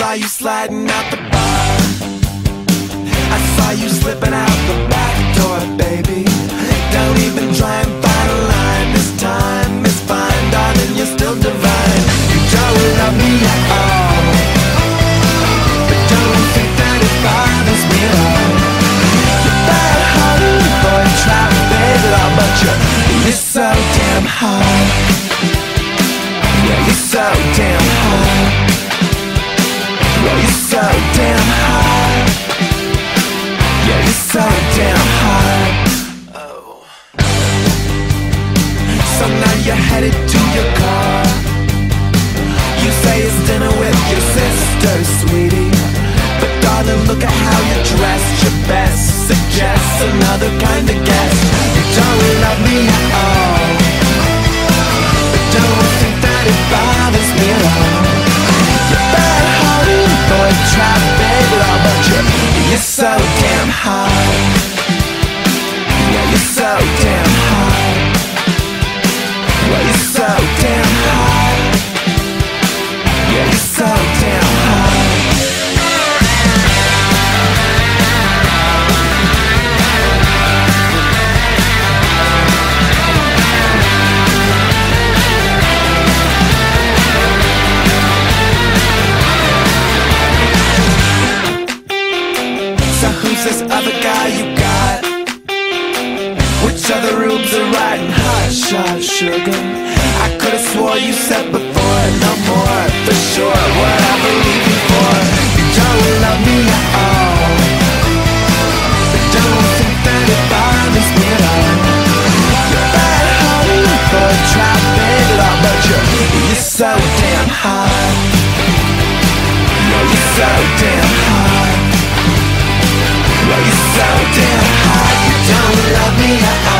saw you sliding out the bottom. I saw you slipping out the back door, baby. Don't even try and find a line this time. It's fine, darling, you're still divine. You don't love me at all, but don't think that it bothers me at all. You're bad hearted for traffic law, but you're so damn hard. Yeah, you're so damn hard. Yeah, you're so damn hard. Yeah, you're so damn hard. Oh. So now you're headed to your car. You say it's dinner with your sister, sweetie, but darling, look at how you're dressed. Your best suggests another kind of guess. You don't love me at all, but don't think that it bothers me at all. You're bad hearted for a traffic law, but you're so damn hot. Yeah, you're so damn hot. Well, you're so damn hot. Yeah, you're so damn hot. This other guy you got, which other rooms are riding hot shot, sugar? I could've swore you said before, no more, for sure, what I believe you for. You don't love me at all, but don't think that it bothers me at all. You're bad honey for traffic law, but you're so damn hot. Yeah, you're so damn hot. You're so damn hot, you don't love me at all.